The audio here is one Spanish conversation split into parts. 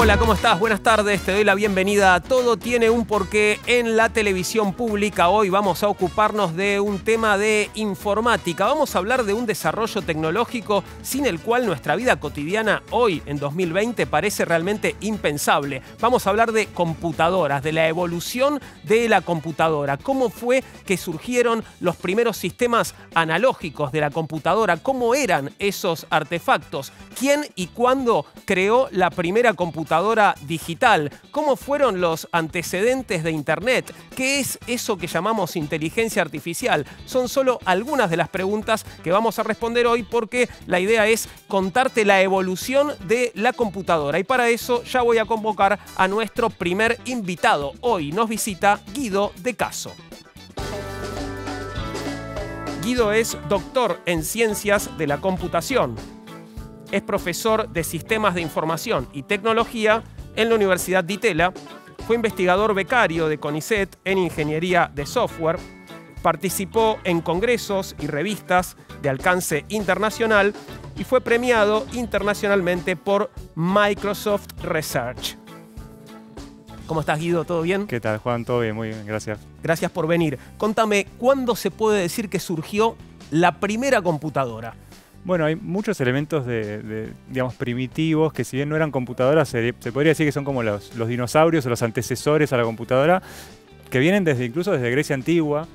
Hola, ¿cómo estás? Buenas tardes, te doy la bienvenida a Todo Tiene un Porqué en la Televisión Pública. Hoy vamos a ocuparnos de un tema de informática. Vamos a hablar de un desarrollo tecnológico sin el cual nuestra vida cotidiana hoy, en 2020, parece realmente impensable. Vamos a hablar de computadoras, de la evolución de la computadora. ¿Cómo fue que surgieron los primeros sistemas analógicos de la computadora? ¿Cómo eran esos artefactos? ¿Quién y cuándo creó la primera computadora digital? ¿Cómo fueron los antecedentes de Internet? ¿Qué es eso que llamamos inteligencia artificial? Son solo algunas de las preguntas que vamos a responder hoy, porque la idea es contarte la evolución de la computadora. Y para eso ya voy a convocar a nuestro primer invitado. Hoy nos visita Guido de Caso. Guido es doctor en ciencias de la computación. Es profesor de Sistemas de Información y Tecnología en la Universidad Di Tella. Fue investigador becario de CONICET en Ingeniería de Software. Participó en congresos y revistas de alcance internacional y fue premiado internacionalmente por Microsoft Research. ¿Cómo estás, Guido? ¿Todo bien? ¿Qué tal, Juan? Todo bien, muy bien, gracias. Gracias por venir. Contame, ¿cuándo se puede decir que surgió la primera computadora? Bueno, hay muchos elementos digamos, primitivos que si bien no eran computadoras, se podría decir que son como los dinosaurios o los antecesores a la computadora, que vienen incluso desde Grecia antigua.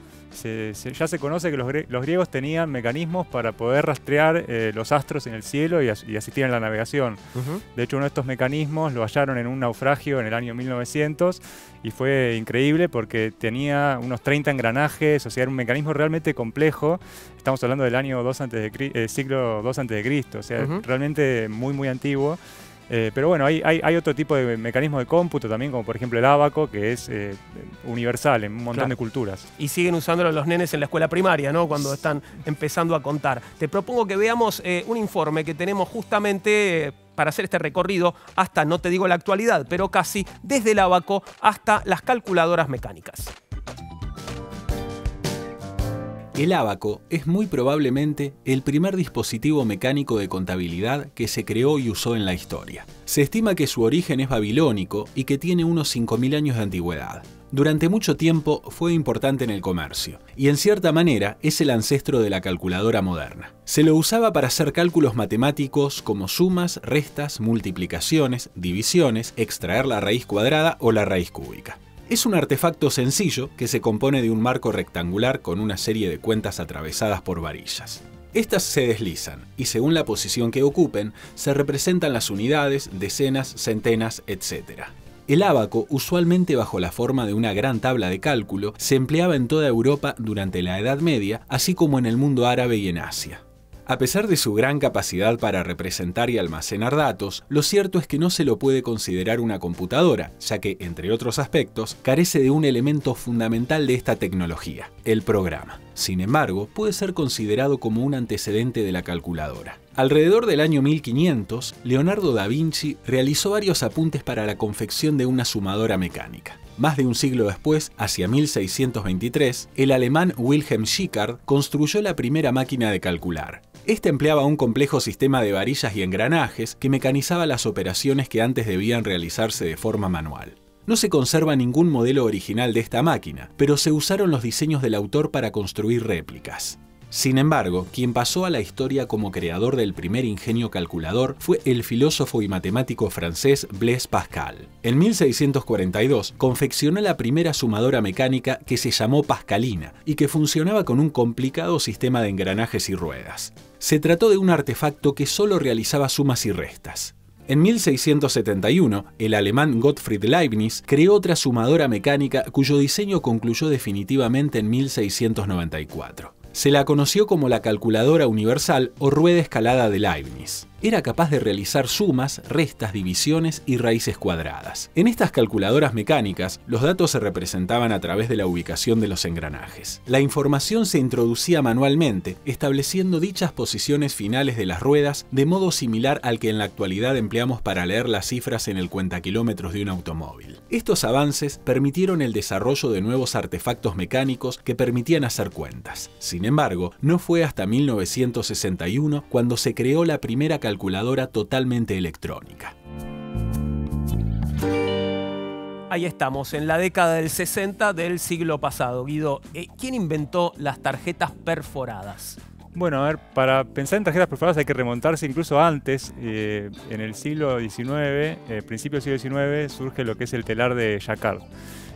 Ya se conoce que los griegos tenían mecanismos para poder rastrear los astros en el cielo y asistir a la navegación. De hecho, uno de estos mecanismos lo hallaron en un naufragio en el año 1900 y fue increíble porque tenía unos 30 engranajes, o sea, era un mecanismo realmente complejo. Estamos hablando del siglo II a.C., o sea, realmente muy, muy antiguo. Pero bueno, hay otro tipo de mecanismos de cómputo también, como por ejemplo el ábaco, que es universal en un montón de culturas. Y siguen usándolo los nenes en la escuela primaria, ¿no? Cuando están empezando a contar. Te propongo que veamos un informe que tenemos justamente para hacer este recorrido hasta, no te digo la actualidad, pero casi desde el ábaco hasta las calculadoras mecánicas. El ábaco es muy probablemente el primer dispositivo mecánico de contabilidad que se creó y usó en la historia. Se estima que su origen es babilónico y que tiene unos 5.000 años de antigüedad. Durante mucho tiempo fue importante en el comercio y en cierta manera es el ancestro de la calculadora moderna. Se lo usaba para hacer cálculos matemáticos como sumas, restas, multiplicaciones, divisiones, extraer la raíz cuadrada o la raíz cúbica. Es un artefacto sencillo que se compone de un marco rectangular con una serie de cuentas atravesadas por varillas. Estas se deslizan y según la posición que ocupen se representan las unidades, decenas, centenas, etc. El ábaco, usualmente bajo la forma de una gran tabla de cálculo, se empleaba en toda Europa durante la Edad Media, así como en el mundo árabe y en Asia. A pesar de su gran capacidad para representar y almacenar datos, lo cierto es que no se lo puede considerar una computadora, ya que, entre otros aspectos, carece de un elemento fundamental de esta tecnología, el programa. Sin embargo, puede ser considerado como un antecedente de la calculadora. Alrededor del año 1500, Leonardo da Vinci realizó varios apuntes para la confección de una sumadora mecánica. Más de un siglo después, hacia 1623, el alemán Wilhelm Schickard construyó la primera máquina de calcular. Esta empleaba un complejo sistema de varillas y engranajes que mecanizaba las operaciones que antes debían realizarse de forma manual. No se conserva ningún modelo original de esta máquina, pero se usaron los diseños del autor para construir réplicas. Sin embargo, quien pasó a la historia como creador del primer ingenio calculador fue el filósofo y matemático francés Blaise Pascal. En 1642 confeccionó la primera sumadora mecánica que se llamó Pascalina y que funcionaba con un complicado sistema de engranajes y ruedas. Se trató de un artefacto que solo realizaba sumas y restas. En 1671, el alemán Gottfried Leibniz creó otra sumadora mecánica cuyo diseño concluyó definitivamente en 1694. Se la conoció como la calculadora universal o rueda escalada de Leibniz. Era capaz de realizar sumas, restas, divisiones y raíces cuadradas. En estas calculadoras mecánicas, los datos se representaban a través de la ubicación de los engranajes. La información se introducía manualmente, estableciendo dichas posiciones finales de las ruedas de modo similar al que en la actualidad empleamos para leer las cifras en el cuentakilómetros de un automóvil. Estos avances permitieron el desarrollo de nuevos artefactos mecánicos que permitían hacer cuentas. Sin embargo, no fue hasta 1961 cuando se creó la primera calculadora totalmente electrónica. ahí estamos, en la década del 60 del siglo pasado. Guido, ¿quién inventó las tarjetas perforadas? Bueno, a ver, para pensar en tarjetas perforadas hay que remontarse incluso antes. En el siglo XIX, principio del siglo XIX, surge lo que es el telar de Jacquard,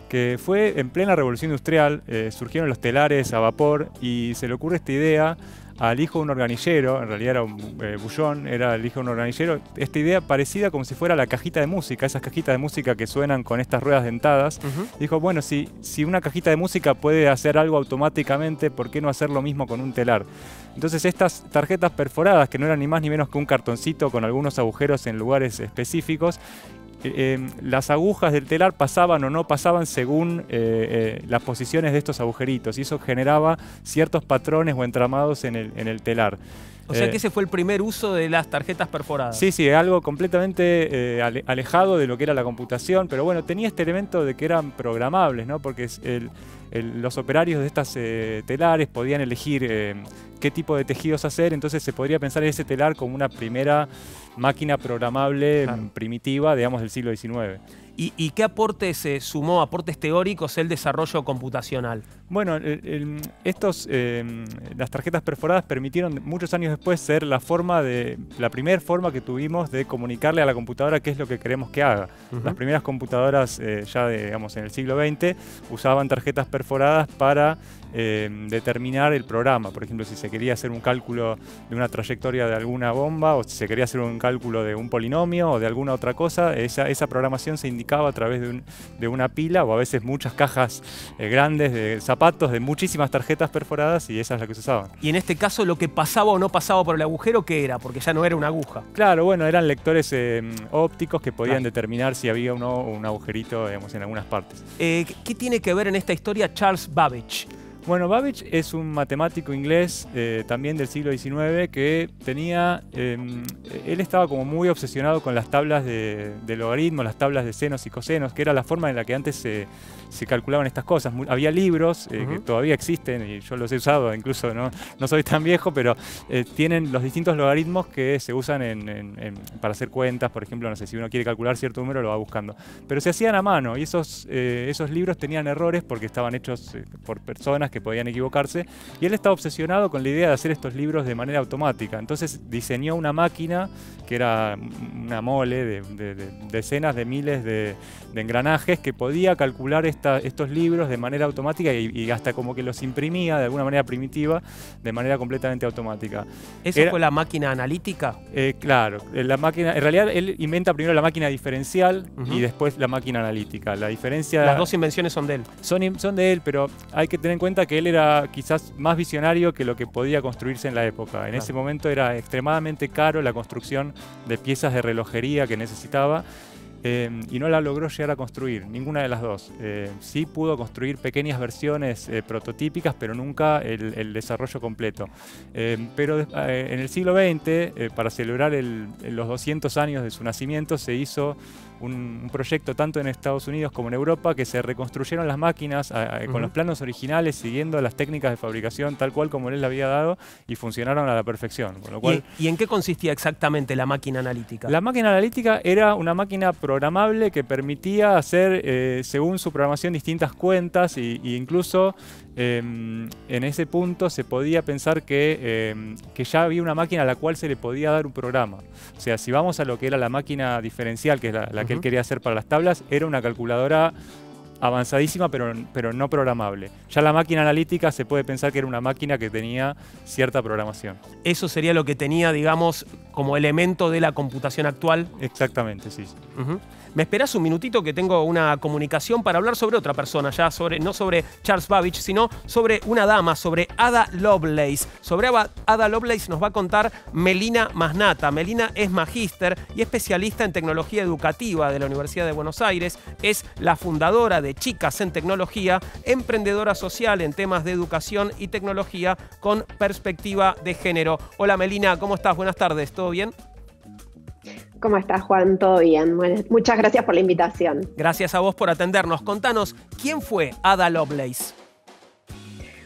que fue en plena revolución industrial. Surgieron los telares a vapor y se le ocurre esta idea al hijo de un organillero, en realidad era un bullón, era el hijo de un organillero, esta idea parecida como si fuera la cajita de música, esas cajitas de música que suenan con estas ruedas dentadas. Dijo, bueno, si una cajita de música puede hacer algo automáticamente, ¿por qué no hacer lo mismo con un telar? Entonces estas tarjetas perforadas, que no eran ni más ni menos que un cartoncito con algunos agujeros en lugares específicos, las agujas del telar pasaban o no pasaban según las posiciones de estos agujeritos, y eso generaba ciertos patrones o entramados en el telar. O sea que ese fue el primer uso de las tarjetas perforadas. Sí, sí, algo completamente alejado de lo que era la computación, pero bueno, tenía este elemento de que eran programables, ¿no? Porque los operarios de estas telares podían elegir qué tipo de tejidos hacer, entonces se podría pensar en ese telar como una primera máquina programable primitiva, digamos, del siglo XIX. ¿Y qué aportes sumó, aportes teóricos, el desarrollo computacional? Bueno, las tarjetas perforadas permitieron muchos años después ser la primera forma que tuvimos de comunicarle a la computadora qué es lo que queremos que haga. Las primeras computadoras digamos, en el siglo XX, usaban tarjetas perforadas para determinar el programa. Por ejemplo, si se quería hacer un cálculo de una trayectoria de alguna bomba, o si se quería hacer un cálculo de un polinomio o de alguna otra cosa, esa programación se indicaba a través de una pila, o a veces muchas cajas grandes de zapatos, de muchísimas tarjetas perforadas, y esa es la que se usaban. Y en este caso, lo que pasaba o no pasaba por el agujero, ¿qué era? Porque ya no era una aguja. Claro, bueno, eran lectores ópticos que podían determinar si había o no un agujerito, digamos, en algunas partes. ¿Qué tiene que ver en esta historia Charles Babbage? Bueno, Babbage es un matemático inglés también del siglo XIX que tenía, él estaba como muy obsesionado con las tablas de logaritmos, las tablas de senos y cosenos, que era la forma en la que antes se calculaban estas cosas. Había libros que todavía existen, y yo los he usado, incluso no soy tan viejo, pero tienen los distintos logaritmos que se usan para hacer cuentas. Por ejemplo, no sé, si uno quiere calcular cierto número, lo va buscando. Pero se hacían a mano, y esos libros tenían errores porque estaban hechos por personas que podían equivocarse, y él estaba obsesionado con la idea de hacer estos libros de manera automática. Entonces diseñó una máquina que era una mole de decenas de miles de engranajes que podía calcular estos libros de manera automática, y hasta como que los imprimía de alguna manera primitiva, de manera completamente automática. ¿Eso fue la máquina analítica? Claro, la máquina, en realidad él inventa primero la máquina diferencial y después la máquina analítica. La diferencia, las dos invenciones son de él. Son de él, pero hay que tener en cuenta que él era quizás más visionario que lo que podía construirse en la época. En ese momento era extremadamente caro la construcción de piezas de relojería que necesitaba, y no la logró llegar a construir, ninguna de las dos. Sí pudo construir pequeñas versiones prototípicas, pero nunca el desarrollo completo. Pero en el siglo XX, para celebrar los 200 años de su nacimiento, se hizo un proyecto tanto en Estados Unidos como en Europa, que se reconstruyeron las máquinas con los planos originales, siguiendo las técnicas de fabricación tal cual como él le había dado, y funcionaron a la perfección. Con lo cual, ¿Y en qué consistía exactamente la máquina analítica? La máquina analítica era una máquina programable que permitía hacer, según su programación, distintas cuentas, y incluso en ese punto se podía pensar que ya había una máquina a la cual se le podía dar un programa. O sea, si vamos a lo que era la máquina diferencial, que es la que él quería hacer para las tablas, era una calculadora avanzadísima, pero no programable. Ya la máquina analítica se puede pensar que era una máquina que tenía cierta programación. Eso sería lo que tenía, digamos, como elemento de la computación actual. Exactamente, sí. ¿Me esperás un minutito, que tengo una comunicación para hablar sobre otra persona, ya no sobre Charles Babbage, sino sobre una dama, sobre Ada Lovelace? Sobre Ada Lovelace nos va a contar Melina Maznata. Melina es magíster y especialista en tecnología educativa de la Universidad de Buenos Aires. Es la fundadora de Chicas en Tecnología, emprendedora social en temas de educación y tecnología con perspectiva de género. Hola Melina, ¿cómo estás? Buenas tardes, ¿todo bien? ¿Cómo estás, Juan? ¿Todo bien? Bueno, muchas gracias por la invitación. Gracias a vos por atendernos. Contanos, ¿quién fue Ada Lovelace?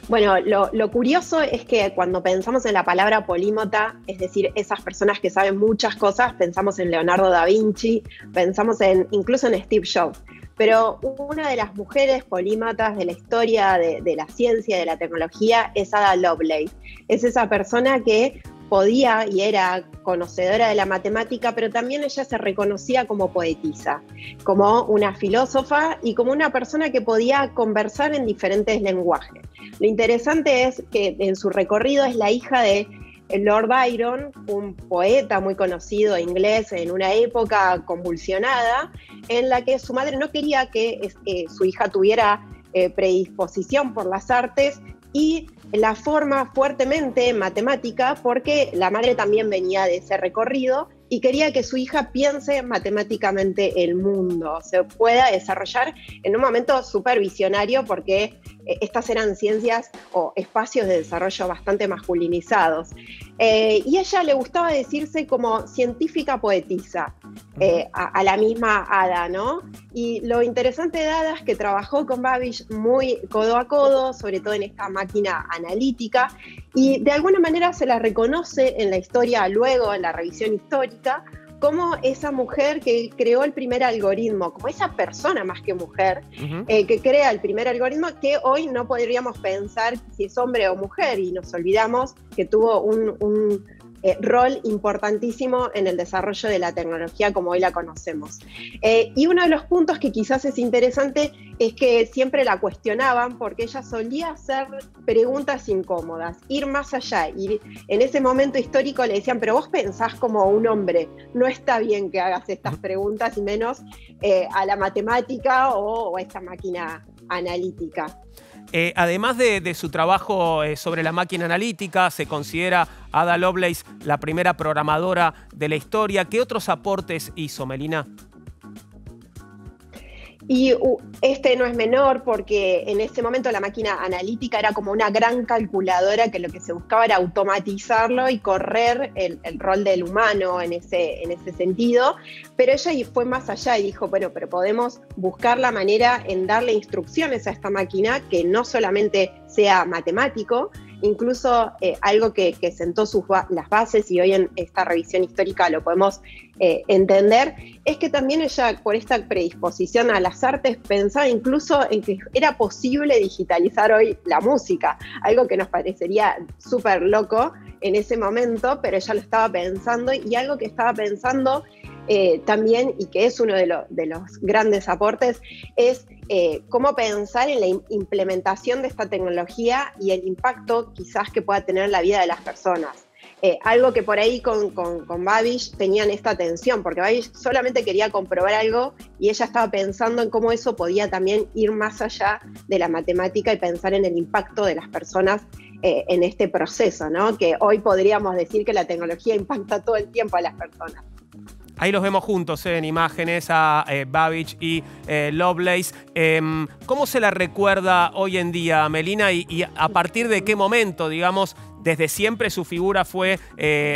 Bueno, lo curioso es que cuando pensamos en la palabra polímata, es decir, esas personas que saben muchas cosas, pensamos en Leonardo da Vinci, pensamos incluso en Steve Jobs. pero una de las mujeres polímatas de la historia de la ciencia y de la tecnología es Ada Lovelace. Es esa persona que podía y era conocedora de la matemática, pero también ella se reconocía como poetisa, como una filósofa y como una persona que podía conversar en diferentes lenguajes. Lo interesante es que en su recorrido es la hija de Lord Byron, un poeta muy conocido inglés en una época convulsionada, en la que su madre no quería que su hija tuviera predisposición por las artes y la forma fuertemente en matemática, porque la madre también venía de ese recorrido y quería que su hija piense matemáticamente el mundo, se pueda desarrollar en un momento súper visionario, porque estas eran ciencias o espacios de desarrollo bastante masculinizados. Y a ella le gustaba decirse como científica poetisa, a la misma Ada, ¿no? Y lo interesante de Ada es que trabajó con Babbage muy codo a codo, sobre todo en esta máquina analítica, y de alguna manera se la reconoce en la historia luego, en la revisión histórica, como esa mujer que creó el primer algoritmo, como esa persona más que mujer, que crea el primer algoritmo, que hoy no podríamos pensar si es hombre o mujer, y nos olvidamos que tuvo un rol importantísimo en el desarrollo de la tecnología como hoy la conocemos. Y uno de los puntos que quizás es interesante es que siempre la cuestionaban, porque ella solía hacer preguntas incómodas, ir más allá, y en ese momento histórico le decían, pero vos pensás como un hombre, no está bien que hagas estas preguntas, y menos a la matemática o a esta máquina analítica. Además de su trabajo sobre la máquina analítica, se considera Ada Lovelace la primera programadora de la historia. ¿Qué otros aportes hizo, Melina? Y este no es menor, porque en ese momento la máquina analítica era como una gran calculadora que lo que se buscaba era automatizarlo y correr el rol del humano en ese sentido, pero ella fue más allá y dijo, bueno, pero podemos buscar la manera en darle instrucciones a esta máquina que no solamente sea matemático. Incluso algo que sentó las bases, y hoy en esta revisión histórica lo podemos entender, es que también ella, por esta predisposición a las artes, pensaba incluso en que era posible digitalizar hoy la música, algo que nos parecería súper loco en ese momento, pero ella lo estaba pensando, y algo que estaba pensando también, y que es uno de los grandes aportes, es cómo pensar en la implementación de esta tecnología y el impacto quizás que pueda tener en la vida de las personas. Algo que por ahí con Babbage tenían esta tensión, porque Babbage solamente quería comprobar algo y ella estaba pensando en cómo eso podía también ir más allá de la matemática y pensar en el impacto de las personas en este proceso, ¿no? Que hoy podríamos decir que la tecnología impacta todo el tiempo a las personas. Ahí los vemos juntos en imágenes a Babbage y Lovelace. ¿Cómo se la recuerda hoy en día, Melina? ¿Y a partir de qué momento, digamos, desde siempre su figura fue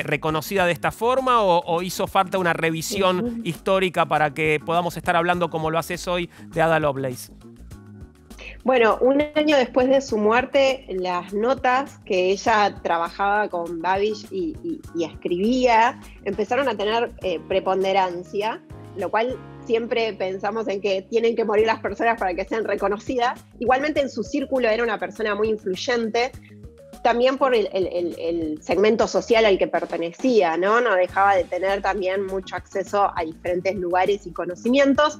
reconocida de esta forma, o hizo falta una revisión histórica para que podamos estar hablando, como lo haces hoy, de Ada Lovelace? Bueno, un año después de su muerte, las notas que ella trabajaba con Babbage y escribía empezaron a tener preponderancia, lo cual siempre pensamos en que tienen que morir las personas para que sean reconocidas. Igualmente en su círculo era una persona muy influyente, también por el segmento social al que pertenecía, ¿no? No dejaba de tener también mucho acceso a diferentes lugares y conocimientos.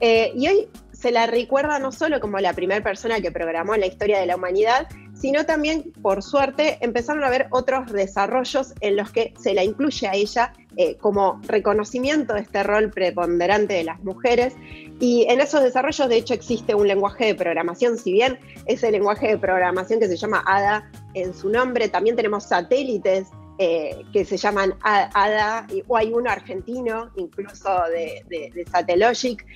Y hoy se la recuerda no solo como la primera persona que programó en la historia de la humanidad, sino también, por suerte, empezaron a haber otros desarrollos en los que se la incluye a ella como reconocimiento de este rol preponderante de las mujeres. Y en esos desarrollos, de hecho, existe un lenguaje de programación, si bien ese lenguaje de programación que se llama Ada en su nombre, también tenemos satélites que se llaman Ada, o hay uno argentino, incluso de Satellogic.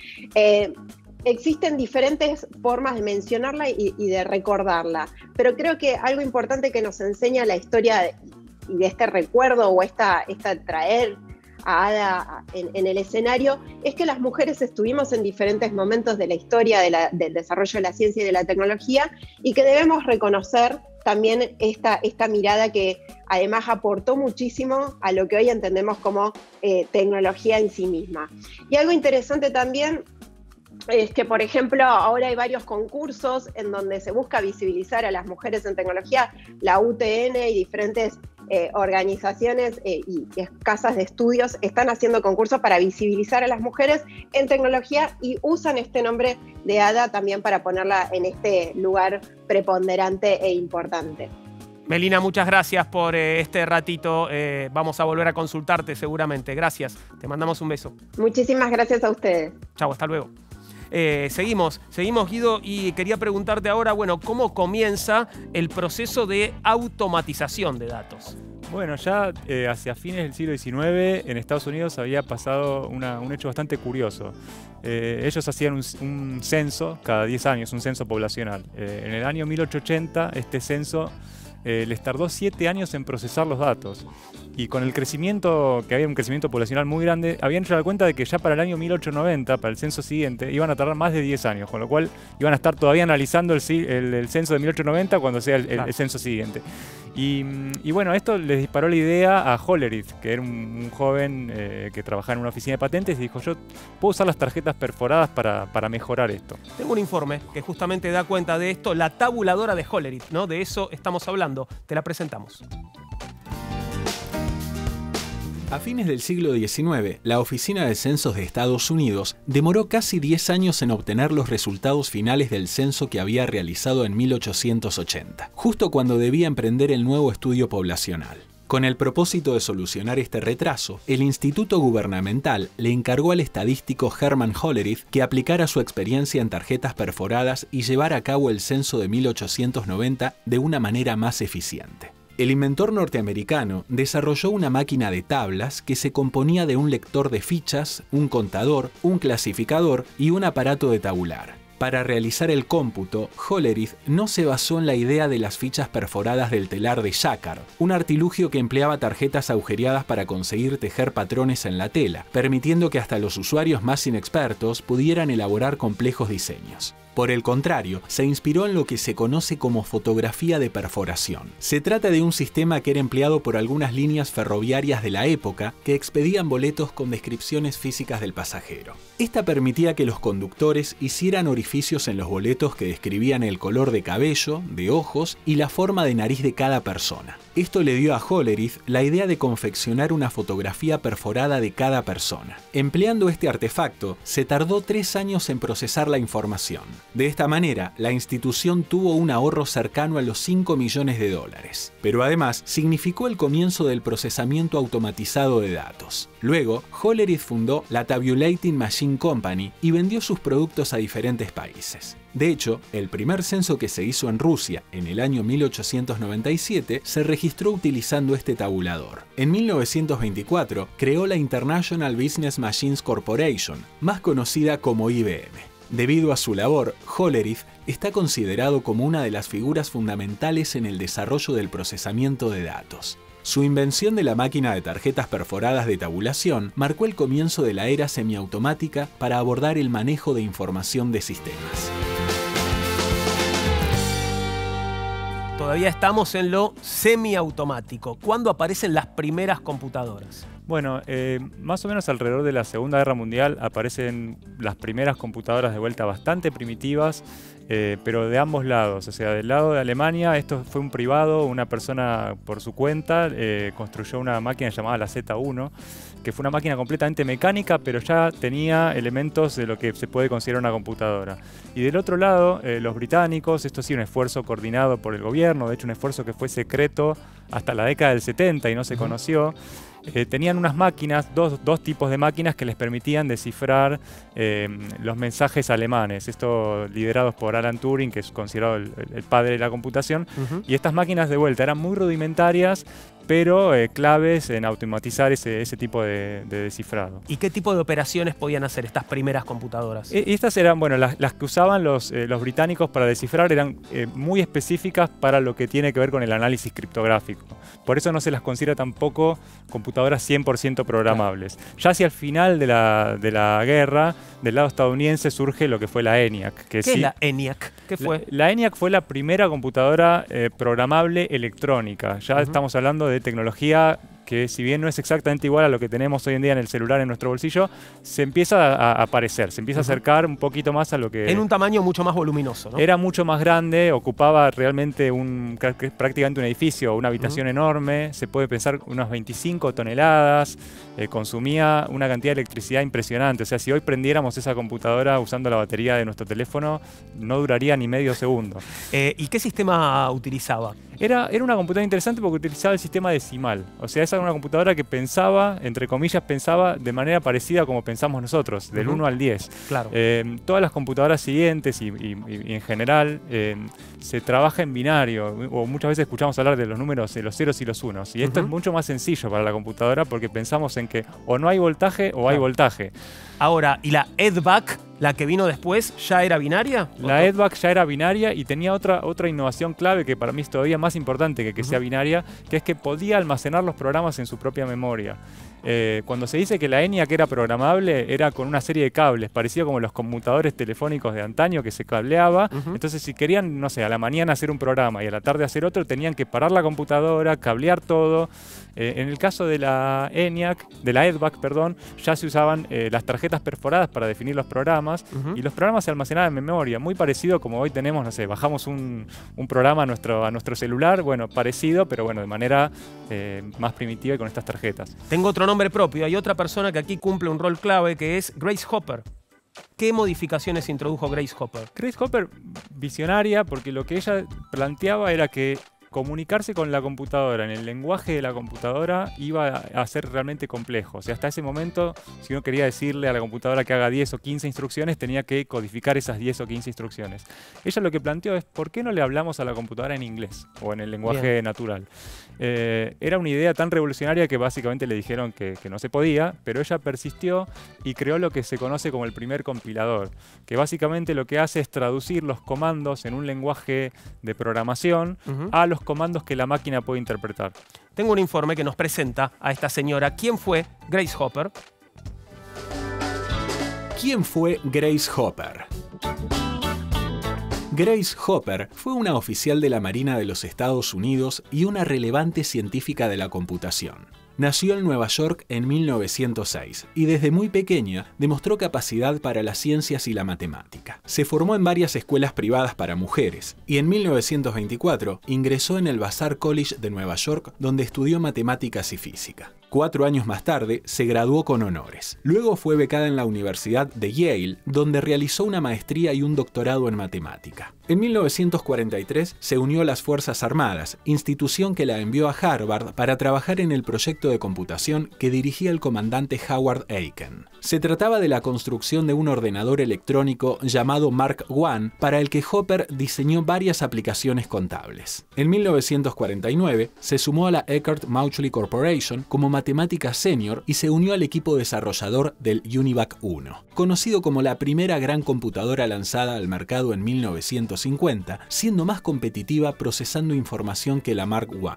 Existen diferentes formas de mencionarla y de recordarla, pero creo que algo importante que nos enseña la historia y de este recuerdo o esta traer a Ada en el escenario es que las mujeres estuvimos en diferentes momentos de la historia, del desarrollo de la ciencia y de la tecnología, y que debemos reconocer también esta mirada que además aportó muchísimo a lo que hoy entendemos como tecnología en sí misma. Y algo interesante también es que, por ejemplo, ahora hay varios concursos en donde se busca visibilizar a las mujeres en tecnología, la UTN y diferentes organizaciones y casas de estudios están haciendo concursos para visibilizar a las mujeres en tecnología y usan este nombre de Ada también para ponerla en este lugar preponderante e importante. Melina, muchas gracias por este ratito. Vamos a volver a consultarte seguramente. Gracias. Te mandamos un beso. Muchísimas gracias a ustedes. Chau, hasta luego. Seguimos Guido, y quería preguntarte ahora, bueno, ¿cómo comienza el proceso de automatización de datos? Bueno, ya hacia fines del siglo XIX en Estados Unidos había pasado un hecho bastante curioso. Ellos hacían un censo cada 10 años, un censo poblacional. En el año 1880 este censo les tardó 7 años en procesar los datos. Y con el crecimiento, que había un crecimiento poblacional muy grande, habían dado cuenta de que ya para el año 1890, para el censo siguiente, iban a tardar más de 10 años, con lo cual iban a estar todavía analizando el censo de 1890 cuando sea el censo siguiente. Y bueno, esto les disparó la idea a Hollerith, que era un joven que trabajaba en una oficina de patentes, y dijo, yo puedo usar las tarjetas perforadas para mejorar esto. Tengo un informe que justamente da cuenta de esto, la tabuladora de Hollerith, ¿no? De eso estamos hablando, te la presentamos. A fines del siglo XIX, la Oficina de Censos de Estados Unidos demoró casi 10 años en obtener los resultados finales del censo que había realizado en 1880, justo cuando debía emprender el nuevo estudio poblacional. Con el propósito de solucionar este retraso, el Instituto Gubernamental le encargó al estadístico Hermann Hollerith que aplicara su experiencia en tarjetas perforadas y llevara a cabo el censo de 1890 de una manera más eficiente. El inventor norteamericano desarrolló una máquina de tablas que se componía de un lector de fichas, un contador, un clasificador y un aparato de tabular. Para realizar el cómputo, Hollerith no se basó en la idea de las fichas perforadas del telar de Jacquard, un artilugio que empleaba tarjetas agujereadas para conseguir tejer patrones en la tela, permitiendo que hasta los usuarios más inexpertos pudieran elaborar complejos diseños. Por el contrario, se inspiró en lo que se conoce como fotografía de perforación. Se trata de un sistema que era empleado por algunas líneas ferroviarias de la época que expedían boletos con descripciones físicas del pasajero. Esta permitía que los conductores hicieran orificios en los boletos que describían el color de cabello, de ojos y la forma de nariz de cada persona. Esto le dio a Hollerith la idea de confeccionar una fotografía perforada de cada persona. Empleando este artefacto, se tardó 3 años en procesar la información. De esta manera, la institución tuvo un ahorro cercano a los $5 millones. Pero además, significó el comienzo del procesamiento automatizado de datos. Luego, Hollerith fundó la Tabulating Machine Company y vendió sus productos a diferentes países. De hecho, el primer censo que se hizo en Rusia en el año 1897 se registró utilizando este tabulador. En 1924 creó la International Business Machines Corporation, más conocida como IBM. Debido a su labor, Hollerith está considerado como una de las figuras fundamentales en el desarrollo del procesamiento de datos. Su invención de la máquina de tarjetas perforadas de tabulación marcó el comienzo de la era semiautomática para abordar el manejo de información de sistemas. Todavía estamos en lo semiautomático. ¿Cuándo aparecen las primeras computadoras? Bueno, más o menos alrededor de la Segunda Guerra Mundial aparecen las primeras computadoras de vuelta bastante primitivas, pero de ambos lados. O sea, del lado de Alemania, esto fue un privado, una persona por su cuenta construyó una máquina llamada la Z1, que fue una máquina completamente mecánica, pero ya tenía elementos de lo que se puede considerar una computadora. Y del otro lado, los británicos, esto sí un esfuerzo coordinado por el gobierno, de hecho un esfuerzo que fue secreto hasta la década del 70 y no se conoció. Tenían unas máquinas, dos tipos de máquinas que les permitían descifrar los mensajes alemanes, esto liderados por Alan Turing, que es considerado el padre de la computación. Y estas máquinas de vuelta eran muy rudimentarias, pero claves en automatizar ese tipo de descifrado. ¿Y qué tipo de operaciones podían hacer estas primeras computadoras? Estas eran, bueno, las que usaban los británicos para descifrar eran muy específicas para lo que tiene que ver con el análisis criptográfico. Por eso no se las considera tampoco computadoras 100% programables. Claro. Ya hacia el final de la guerra, del lado estadounidense surge lo que fue la ENIAC. ¿Qué es la ENIAC? ¿Qué fue? La ENIAC fue la primera computadora programable electrónica. Ya estamos hablando de tecnología que si bien no es exactamente igual a lo que tenemos hoy en día en el celular, en nuestro bolsillo, se empieza a aparecer, se empieza a acercar un poquito más a lo que... En un tamaño mucho más voluminoso, ¿no? Era mucho más grande, ocupaba realmente prácticamente un edificio, una habitación enorme, se puede pensar unas 25 toneladas, consumía una cantidad de electricidad impresionante. O sea, si hoy prendiéramos esa computadora usando la batería de nuestro teléfono, no duraría ni medio segundo. ¿Y qué sistema utilizaba? Era una computadora interesante porque utilizaba el sistema decimal. O sea, esa era una computadora que pensaba, entre comillas, pensaba de manera parecida a como pensamos nosotros, del 1 al 10. Claro. Todas las computadoras siguientes y en general se trabaja en binario, o muchas veces escuchamos hablar de los números, de los ceros y los unos. Y esto es mucho más sencillo para la computadora porque pensamos en que o no hay voltaje o hay voltaje. Ahora, ¿y la EDVAC, la que vino después, ya era binaria? La EDVAC ya era binaria y tenía otra innovación clave que para mí es todavía más importante que sea binaria, que es que podía almacenar los programas en su propia memoria. Cuando se dice que la ENIAC era programable, era con una serie de cables, parecido como los conmutadores telefónicos de antaño que se cableaba. Entonces, si querían, no sé, a la mañana hacer un programa y a la tarde hacer otro, tenían que parar la computadora, cablear todo. En el caso de la ENIAC, de la EDVAC, perdón, ya se usaban las tarjetas perforadas para definir los programas y los programas se almacenaban en memoria, muy parecido como hoy tenemos, no sé, bajamos un programa a nuestro celular, bueno, parecido, pero bueno, de manera más primitiva y con estas tarjetas. Tengo otro nombre propio, hay otra persona que aquí cumple un rol clave que es Grace Hopper. ¿Qué modificaciones introdujo Grace Hopper? Grace Hopper, visionaria, porque lo que ella planteaba era que comunicarse con la computadora, en el lenguaje de la computadora, iba a ser realmente complejo. O sea, hasta ese momento, si uno quería decirle a la computadora que haga 10 o 15 instrucciones, tenía que codificar esas 10 o 15 instrucciones. Ella lo que planteó es, ¿por qué no le hablamos a la computadora en inglés o en el lenguaje natural? Era una idea tan revolucionaria que básicamente le dijeron que no se podía, pero ella persistió y creó lo que se conoce como el primer compilador, que básicamente lo que hace es traducir los comandos en un lenguaje de programación a los comandos que la máquina puede interpretar. Tengo un informe que nos presenta a esta señora. ¿Quién fue Grace Hopper? ¿Quién fue Grace Hopper? Grace Hopper fue una oficial de la Marina de los Estados Unidos y una relevante científica de la computación. Nació en Nueva York en 1906 y desde muy pequeña demostró capacidad para las ciencias y la matemática. Se formó en varias escuelas privadas para mujeres y en 1924 ingresó en el Vassar College de Nueva York, donde estudió matemáticas y física. 4 años más tarde se graduó con honores. Luego fue becada en la Universidad de Yale, donde realizó una maestría y un doctorado en matemática. En 1943 se unió a las Fuerzas Armadas, institución que la envió a Harvard para trabajar en el proyecto de computación que dirigía el comandante Howard Aiken. Se trataba de la construcción de un ordenador electrónico llamado Mark I, para el que Hopper diseñó varias aplicaciones contables. En 1949 se sumó a la Eckerd-Mauchly Corporation como matemática senior y se unió al equipo desarrollador del UNIVAC 1. Conocido como la primera gran computadora lanzada al mercado en 1950, siendo más competitiva procesando información que la Mark I.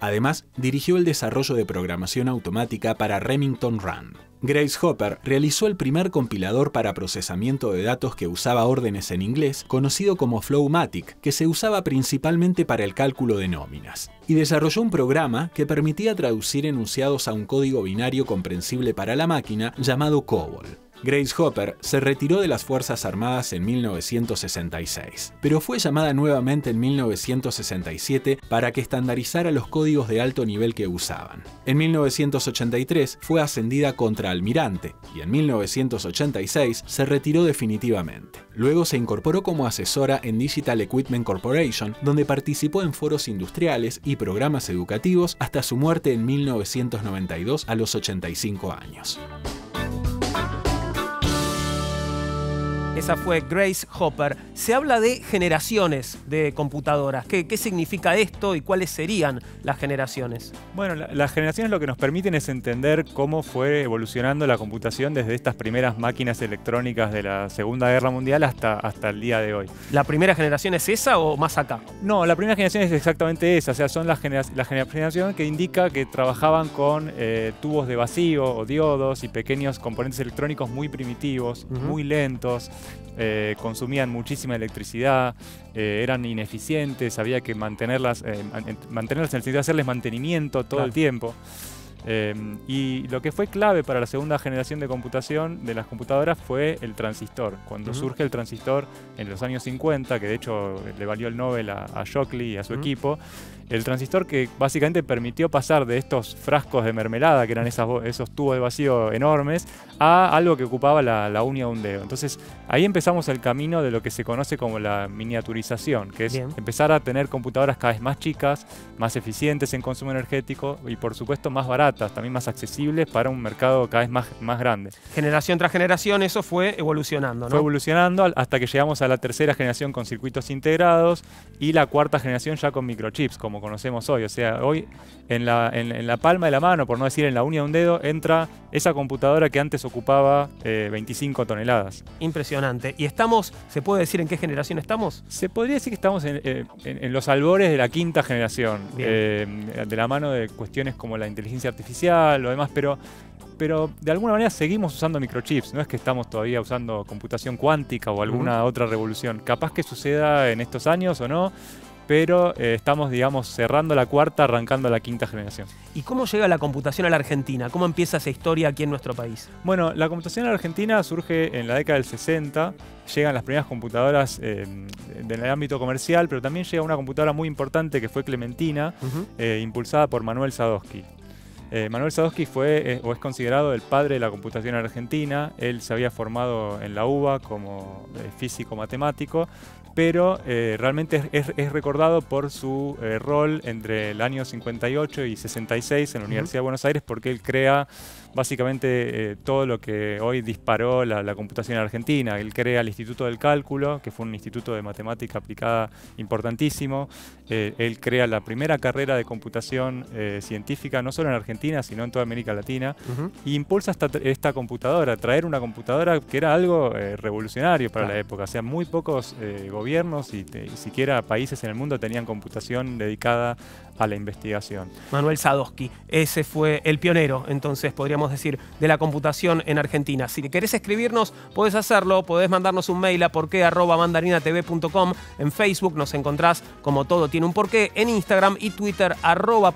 Además, dirigió el desarrollo de programación automática para Remington Rand. Grace Hopper realizó el primer compilador para procesamiento de datos que usaba órdenes en inglés, conocido como Flowmatic, que se usaba principalmente para el cálculo de nóminas. Y desarrolló un programa que permitía traducir enunciados a un código binario comprensible para la máquina llamado COBOL. Grace Hopper se retiró de las Fuerzas Armadas en 1966, pero fue llamada nuevamente en 1967 para que estandarizara los códigos de alto nivel que usaban. En 1983 fue ascendida contraalmirante y en 1986 se retiró definitivamente. Luego se incorporó como asesora en Digital Equipment Corporation, donde participó en foros industriales y programas educativos hasta su muerte en 1992 a los 85 años. Esa fue Grace Hopper. Se habla de generaciones de computadoras. ¿Qué significa esto y cuáles serían las generaciones? Bueno, las generaciones lo que nos permiten es entender cómo fue evolucionando la computación desde estas primeras máquinas electrónicas de la Segunda Guerra Mundial hasta el día de hoy. ¿La primera generación es esa o más acá? No, la primera generación es exactamente esa. O sea, son la generación que indica que trabajaban con tubos de vacío o diodos y pequeños componentes electrónicos muy primitivos, muy lentos. Consumían muchísima electricidad, eran ineficientes, había que mantenerlas, hacerles mantenimiento todo el tiempo. Y lo que fue clave para la segunda generación de computación de las computadoras fue el transistor. Cuando surge el transistor en los años 50, que de hecho le valió el Nobel a Shockley y a su equipo, el transistor que básicamente permitió pasar de estos frascos de mermelada, que eran esos tubos de vacío enormes, a algo que ocupaba la uña de un dedo. Entonces ahí empezamos el camino de lo que se conoce como la miniaturización, que es empezar a tener computadoras cada vez más chicas, más eficientes en consumo energético y por supuesto más baratas, también más accesibles para un mercado cada vez más grande. Generación tras generación eso fue evolucionando, ¿no? Fue evolucionando hasta que llegamos a la tercera generación con circuitos integrados y la cuarta generación ya con microchips, como conocemos hoy. O sea, hoy en la palma de la mano, por no decir en la uña de un dedo, entra esa computadora que antes ocupaba 25 toneladas. Impresionante. ¿Y estamos, se puede decir en qué generación estamos? Se podría decir que estamos en los albores de la quinta generación, de la mano de cuestiones como la inteligencia artificial, lo demás, pero de alguna manera seguimos usando microchips. No es que estamos todavía usando computación cuántica o alguna otra revolución. Capaz que suceda en estos años o no, pero estamos, digamos, cerrando la cuarta, arrancando la quinta generación. ¿Y cómo llega la computación a la Argentina? ¿Cómo empieza esa historia aquí en nuestro país? Bueno, la computación a la Argentina surge en la década del 60, llegan las primeras computadoras del ámbito comercial, pero también llega una computadora muy importante que fue Clementina, impulsada por Manuel Sadosky. Manuel Sadosky fue o es considerado el padre de la computación argentina. Él se había formado en la UBA como físico matemático, pero realmente es recordado por su rol entre el año 58 y 66 en la Universidad de Buenos Aires, porque él crea básicamente todo lo que hoy disparó la computación argentina. Él crea el Instituto del Cálculo, que fue un instituto de matemática aplicada importantísimo. Él crea la primera carrera de computación científica, no solo en Argentina, sino en toda América Latina. Y impulsa esta computadora, traer una computadora que era algo revolucionario para la época. O sea, muy pocos gobiernos y siquiera países en el mundo tenían computación dedicada a la investigación. Manuel Sadosky, ese fue el pionero, entonces podríamos decir, de la computación en Argentina. Si querés escribirnos, podés hacerlo, podés mandarnos un mail a porqué@mandarinatv.com, en Facebook nos encontrás como Todo Tiene un Porqué, en Instagram y Twitter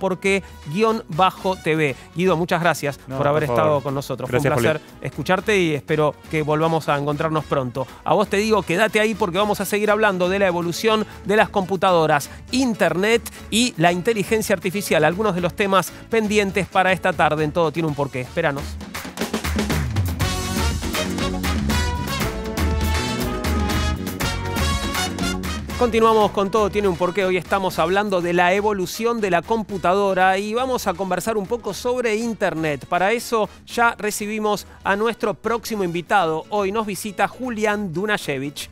@porqué_tv. Guido, muchas gracias por haber estado con nosotros. Gracias, fue un placer escucharte y espero que volvamos a encontrarnos pronto. A vos te digo, quédate ahí porque vamos a seguir hablando de la evolución de las computadoras, Internet y la inteligencia artificial, algunos de los temas pendientes para esta tarde en Todo Tiene un Porqué. Esperanos. Continuamos con Todo Tiene un Porqué. Hoy estamos hablando de la evolución de la computadora y vamos a conversar un poco sobre Internet. Para eso ya recibimos a nuestro próximo invitado. Hoy nos visita Julián Dunajevich.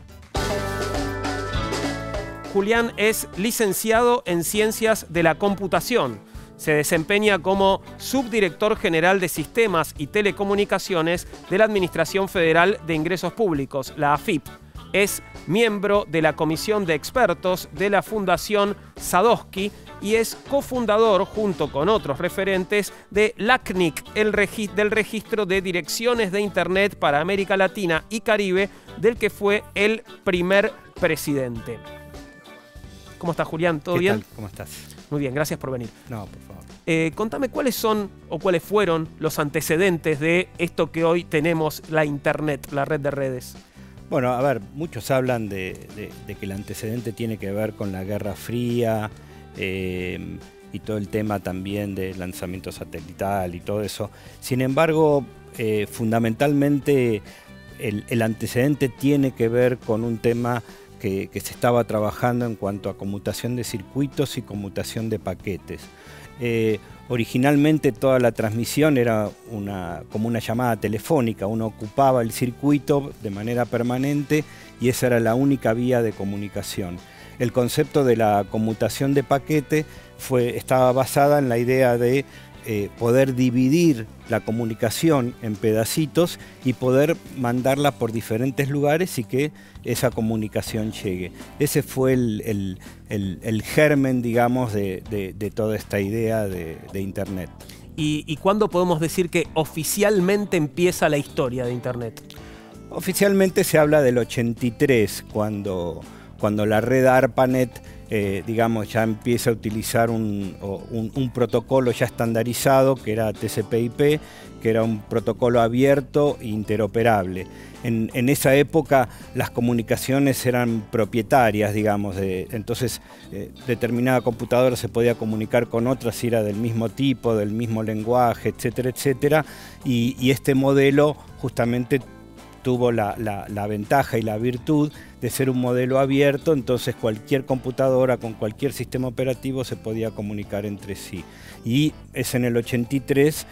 Julián es licenciado en Ciencias de la Computación. Se desempeña como Subdirector General de Sistemas y Telecomunicaciones de la Administración Federal de Ingresos Públicos, la AFIP. Es miembro de la Comisión de Expertos de la Fundación Sadosky y es cofundador, junto con otros referentes, de LACNIC, del Registro de Direcciones de Internet para América Latina y Caribe, del que fue el primer presidente. ¿Cómo estás, Julián? ¿Todo bien? ¿Qué tal? ¿Cómo estás? Muy bien, gracias por venir. No, por favor. Contame cuáles fueron los antecedentes de esto que hoy tenemos, la Internet, la red de redes. Bueno, a ver, muchos hablan de que el antecedente tiene que ver con la Guerra Fría y todo el tema también del lanzamiento satelital y todo eso. Sin embargo, fundamentalmente el antecedente tiene que ver con un tema que se estaba trabajando en cuanto a conmutación de circuitos y conmutación de paquetes. Originalmente toda la transmisión era como una llamada telefónica, uno ocupaba el circuito de manera permanente y esa era la única vía de comunicación. El concepto de la conmutación de paquete estaba basada en la idea de poder dividir la comunicación en pedacitos y poder mandarla por diferentes lugares y que esa comunicación llegue. Ese fue el germen, digamos, de toda esta idea de Internet. ¿Y cuándo podemos decir que oficialmente empieza la historia de Internet? Oficialmente se habla del 83, cuando la red ARPANET digamos, ya empieza a utilizar un protocolo ya estandarizado, que era TCP/IP, que era un protocolo abierto e interoperable. En esa época las comunicaciones eran propietarias, digamos, entonces determinada computadora se podía comunicar con otra si era del mismo tipo, del mismo lenguaje, etcétera, etcétera, y este modelo justamente tuvo la ventaja y la virtud de ser un modelo abierto, entonces cualquier computadora con cualquier sistema operativo se podía comunicar entre sí. Y es en el 83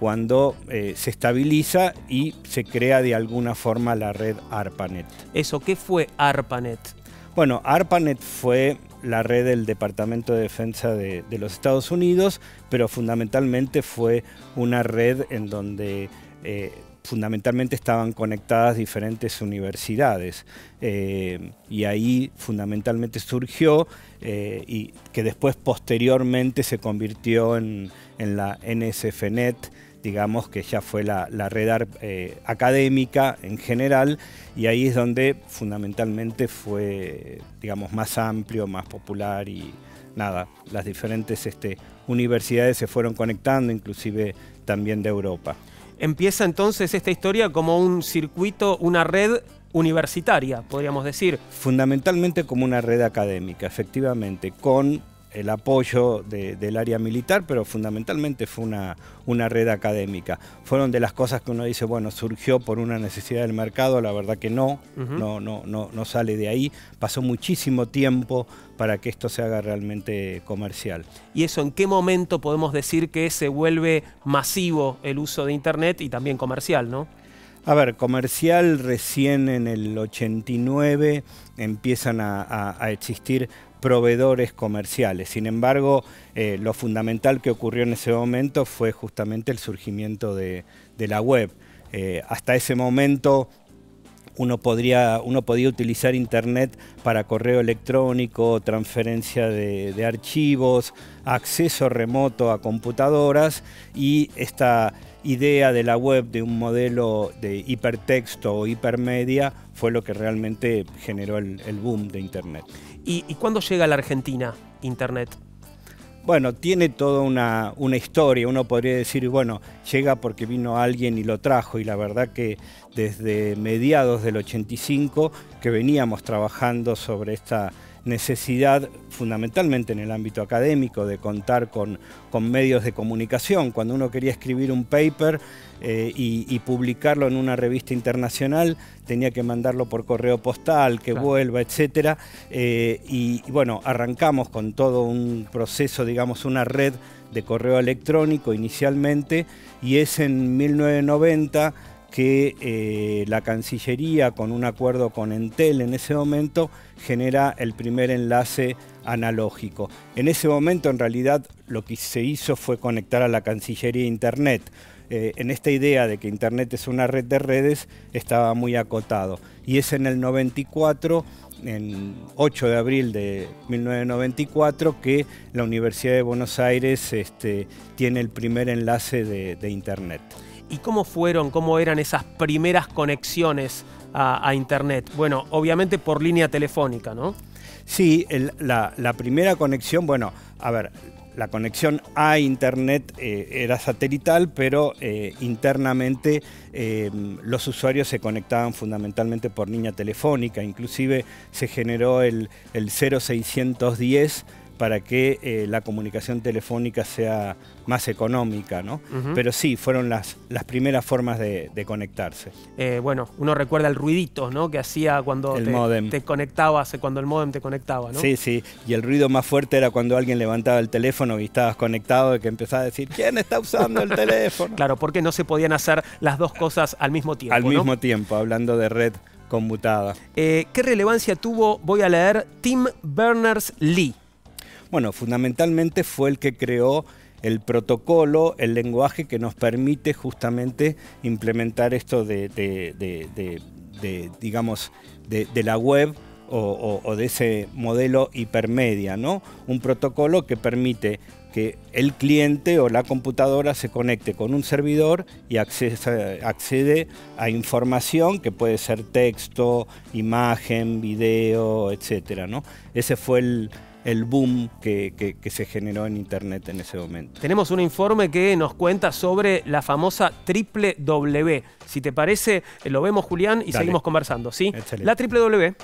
cuando se estabiliza y se crea de alguna forma la red ARPANET. Eso, ¿qué fue ARPANET? Bueno, ARPANET fue la red del Departamento de Defensa de los Estados Unidos, pero fundamentalmente fue una red en donde fundamentalmente estaban conectadas diferentes universidades y ahí fundamentalmente surgió y que después posteriormente se convirtió en la NSFNet, digamos, que ya fue la red académica en general, y ahí es donde fundamentalmente fue, digamos, más amplio, más popular y nada, las diferentes universidades se fueron conectando, inclusive también de Europa. Empieza entonces esta historia como un circuito, una red universitaria, podríamos decir. Fundamentalmente como una red académica, efectivamente, con el apoyo del área militar, pero fundamentalmente fue una red académica. Fueron de las cosas que uno dice, bueno, surgió por una necesidad del mercado, la verdad que no, no sale de ahí. Pasó muchísimo tiempo para que esto se haga realmente comercial. ¿Y eso en qué momento podemos decir que se vuelve masivo el uso de Internet y también comercial, no? A ver, comercial recién en el 89 empiezan a existir proveedores comerciales. Sin embargo, lo fundamental que ocurrió en ese momento fue justamente el surgimiento de la web. Hasta ese momento uno podía utilizar Internet para correo electrónico, transferencia de archivos, acceso remoto a computadoras, y esta idea de la web, de un modelo de hipertexto o hipermedia, fue lo que realmente generó el boom de Internet. ¿Y cuándo llega a la Argentina Internet? Bueno, tiene toda una historia. Uno podría decir, bueno, llega porque vino alguien y lo trajo, y la verdad que desde mediados del 85 que veníamos trabajando sobre esta necesidad, fundamentalmente en el ámbito académico, de contar con medios de comunicación. Cuando uno quería escribir un paper y publicarlo en una revista internacional, tenía que mandarlo por correo postal, que claro, vuelva, etc. Y bueno, arrancamos con todo un proceso, digamos, una red de correo electrónico inicialmente, y es en 1990 que la Cancillería, con un acuerdo con Entel en ese momento, genera el primer enlace analógico. En ese momento, en realidad, lo que se hizo fue conectar a la Cancillería a Internet. En esta idea de que Internet es una red de redes, estaba muy acotado. Y es en el 94, en 8 de abril de 1994, que la Universidad de Buenos Aires tiene el primer enlace de Internet. ¿Y cómo eran esas primeras conexiones a Internet? Bueno, obviamente por línea telefónica, ¿no? Sí, la primera conexión, bueno, a ver, la conexión a Internet era satelital, pero internamente los usuarios se conectaban fundamentalmente por línea telefónica. Inclusive se generó el 0610, para que la comunicación telefónica sea más económica, ¿no? Pero sí, fueron las primeras formas de conectarse. Bueno, uno recuerda el ruidito, ¿no?, que hacía cuando te conectabas, cuando el módem te conectaba, ¿no? Sí, sí, y el ruido más fuerte era cuando alguien levantaba el teléfono y estabas conectado, y que empezaba a decir, ¿quién está usando el teléfono? Claro, porque no se podían hacer las dos cosas al mismo tiempo, ¿no? Al mismo tiempo, hablando de red conmutada. ¿Qué relevancia tuvo, voy a leer, Tim Berners-Lee? Bueno, fundamentalmente fue el que creó el protocolo, el lenguaje que nos permite justamente implementar esto digamos, de la web o de ese modelo hipermedia, ¿no? Un protocolo que permite que el cliente o la computadora se conecte con un servidor y accede a información que puede ser texto, imagen, video, etcétera, ¿no? Ese fue el boom que se generó en Internet en ese momento. Tenemos un informe que nos cuenta sobre la famosa triple W. Si te parece, lo vemos, Julián, y seguimos conversando, ¿sí? Excelente. La triple W.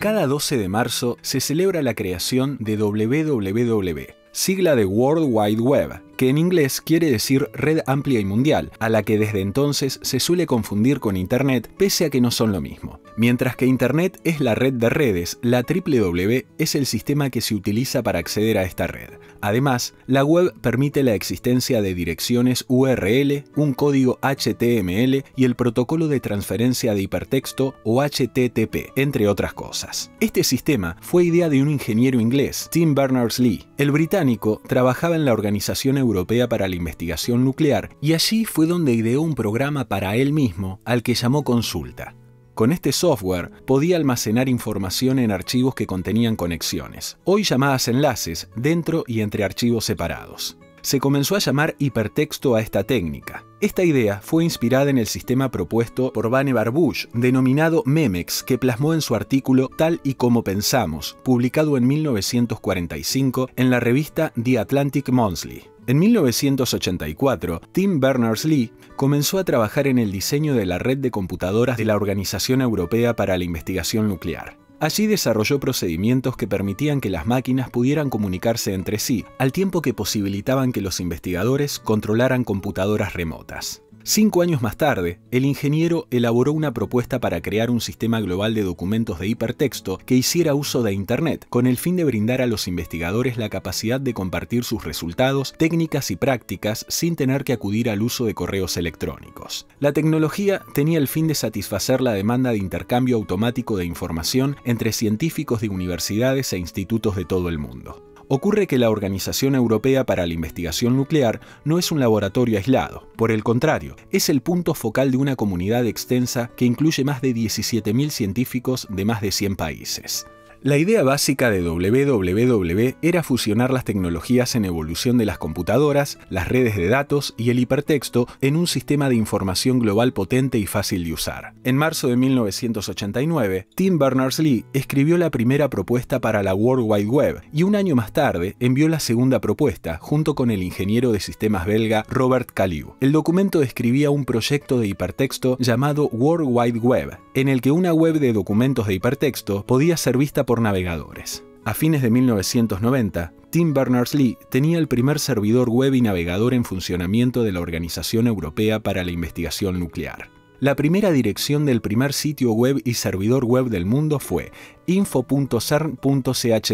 Cada 12 de marzo se celebra la creación de WWW, sigla de World Wide Web, que en inglés quiere decir Red Amplia y Mundial, a la que desde entonces se suele confundir con Internet, pese a que no son lo mismo. Mientras que Internet es la red de redes, la WWW es el sistema que se utiliza para acceder a esta red. Además, la web permite la existencia de direcciones URL, un código HTML y el protocolo de transferencia de hipertexto o HTTP, entre otras cosas. Este sistema fue idea de un ingeniero inglés, Tim Berners-Lee. El británico trabajaba en la Organización Europea para la Investigación Nuclear y allí fue donde ideó un programa para él mismo al que llamó Consulta. Con este software podía almacenar información en archivos que contenían conexiones, hoy llamadas enlaces, dentro y entre archivos separados. Se comenzó a llamar hipertexto a esta técnica. Esta idea fue inspirada en el sistema propuesto por Vannevar Bush, denominado MEMEX, que plasmó en su artículo Tal y como pensamos, publicado en 1945 en la revista The Atlantic Monthly. En 1984, Tim Berners-Lee comenzó a trabajar en el diseño de la red de computadoras de la Organización Europea para la Investigación Nuclear. Allí desarrolló procedimientos que permitían que las máquinas pudieran comunicarse entre sí, al tiempo que posibilitaban que los investigadores controlaran computadoras remotas. 5 años más tarde, el ingeniero elaboró una propuesta para crear un sistema global de documentos de hipertexto que hiciera uso de Internet, con el fin de brindar a los investigadores la capacidad de compartir sus resultados, técnicas y prácticas sin tener que acudir al uso de correos electrónicos. La tecnología tenía el fin de satisfacer la demanda de intercambio automático de información entre científicos de universidades e institutos de todo el mundo. Ocurre que la Organización Europea para la Investigación Nuclear no es un laboratorio aislado. Por el contrario, es el punto focal de una comunidad extensa que incluye más de 17.000 científicos de más de 100 países. La idea básica de WWW era fusionar las tecnologías en evolución de las computadoras, las redes de datos y el hipertexto en un sistema de información global potente y fácil de usar. En marzo de 1989, Tim Berners-Lee escribió la primera propuesta para la World Wide Web y un año más tarde envió la segunda propuesta junto con el ingeniero de sistemas belga Robert Caliu. El documento describía un proyecto de hipertexto llamado World Wide Web, en el que una web de documentos de hipertexto podía ser vista por navegadores. A fines de 1990, Tim Berners-Lee tenía el primer servidor web y navegador en funcionamiento de la Organización Europea para la Investigación Nuclear. La primera dirección del primer sitio web y servidor web del mundo fue info.cern.ch.